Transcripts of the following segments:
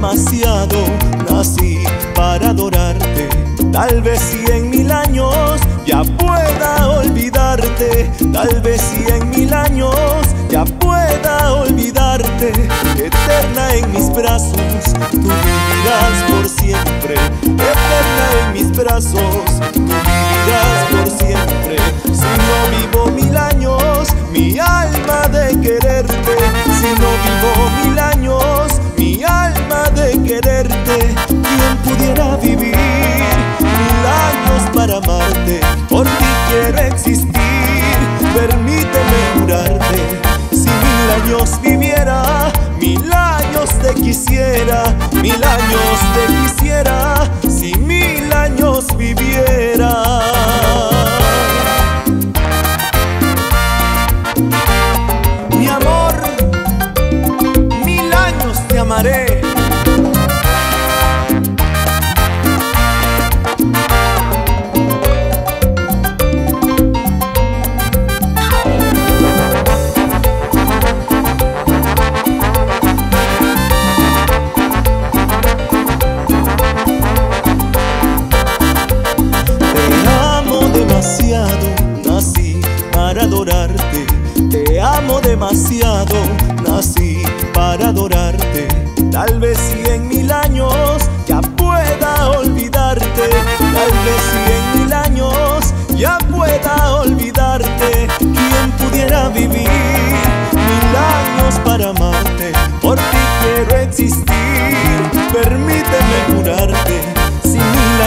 demasiado nací para adorarte. Tal vez si en 1000 años ya pueda olvidarte. Tal vez si en 1000 años ya pueda olvidarte. Eterna en mis brazos, tú vivirás por siempre. Eterna en mis brazos, tú vivirás por siempre. Si no vivo 1000 años, mi alma de quererte. Si no vivo 1000 años, mi alma de quererte. ¿Quién pudiera vivir 1000 años para amarte? Por ti quiero existir, permíteme jurarte. Si 1000 años viviera, 1000 años te quisiera. 1000 años te quisiera, si 1000 años viviera. Mi amor, 1000 años te amaré. Nací para adorarte, te amo demasiado, nací para adorarte. Tal vez si en 1000 años ya pueda olvidarte. Tal vez si en 1000 años ya pueda olvidarte. ¿Quién pudiera vivir 1000 años para amarte? Por ti quiero existir, permíteme jurarte. Si 1000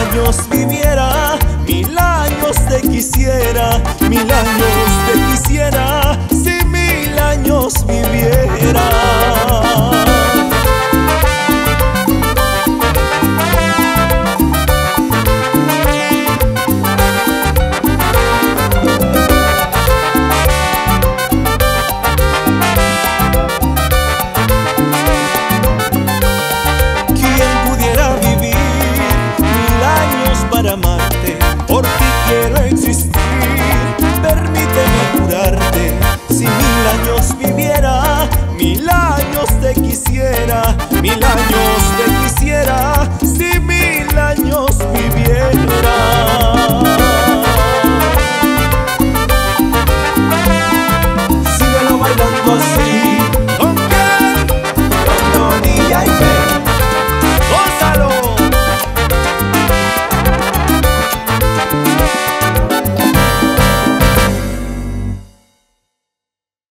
años viviera, 1000 años te quisiera. 1000 años te quisiera, si 1000 años viviera. ¿Quién pudiera vivir 1000 años para amarte? Por ti quiero existir, permíteme curarte. Si 1000 años viviera, 1000 años te quisiera. 1000 años